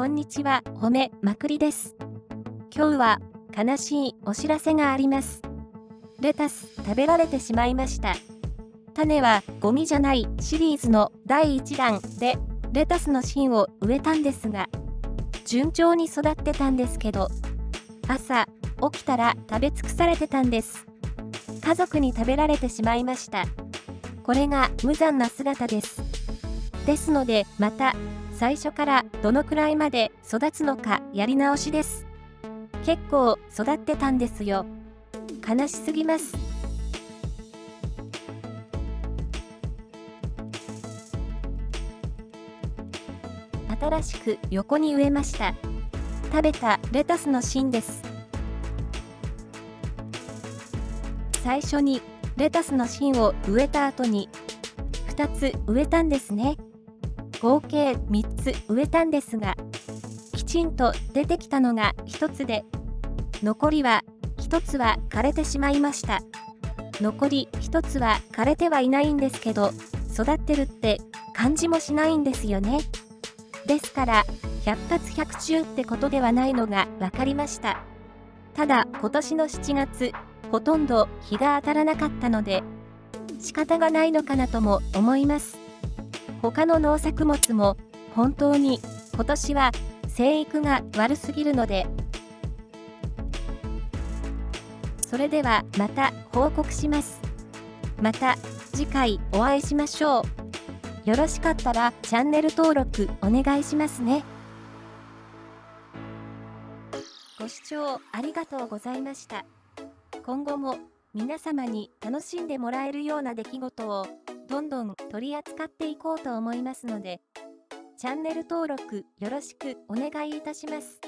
こんにちは、褒めまくりです。今日は悲しいお知らせがあります。レタス食べられてしまいました。種はゴミじゃないシリーズの第1弾でレタスの芯を植えたんですが、順調に育ってたんですけど、朝起きたら食べ尽くされてたんです。家族に食べられてしまいました。これが無残な姿です。ですのでまた最初からどのくらいまで育つのかやり直しです。結構育ってたんですよ。悲しすぎます。新しく横に植えました。食べたレタスの芯です。最初にレタスの芯を植えた後に2つ植えたんですね。合計3つ植えたんですが、きちんと出てきたのが1つで、残りは1つは枯れてしまいました。残り1つは枯れてはいないんですけど、育ってるって感じもしないんですよね。ですから、百発百中ってことではないのが分かりました。ただ、今年の7月、ほとんど日が当たらなかったので、仕方がないのかなとも思います。他の農作物も本当に今年は生育が悪すぎるので。それではまた報告します。また次回お会いしましょう。よろしかったらチャンネル登録お願いしますね。ご視聴ありがとうございました。今後も皆様に楽しんでもらえるような出来事をどんどん取り扱っていこうと思いますので、チャンネル登録よろしくお願いいたします。